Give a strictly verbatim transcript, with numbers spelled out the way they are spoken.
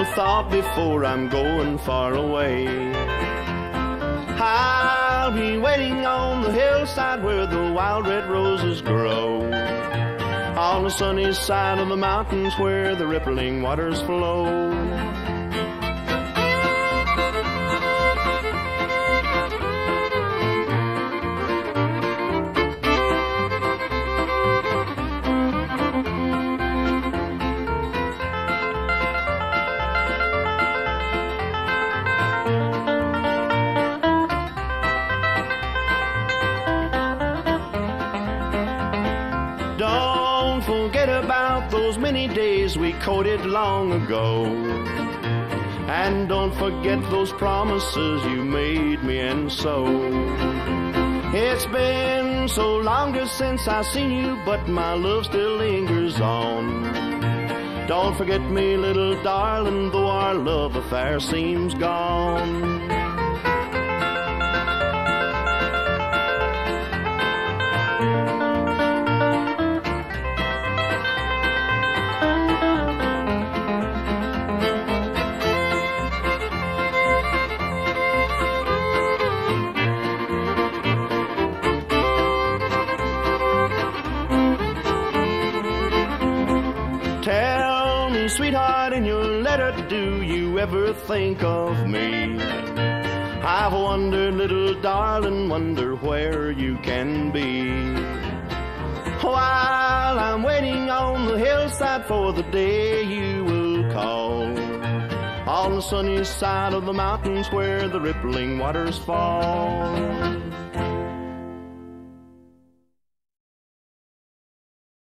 little thought before I'm going far away. I'll be waiting on the hillside where the wild red roses grow, on the sunny side of the mountains where the rippling waters flow. Don't forget about those many days we courted long ago, and don't forget those promises you made me, and so it's been so long just since I seen you, but my love still lingers on. Don't forget me, little darling, though our love affair seems gone. Tell me, sweetheart, in your letter, do you ever think of me? I've wondered, little darling, wonder where you can be, while I'm waiting on the hillside for the day you will call, on the sunny side of the mountains where the rippling waters fall.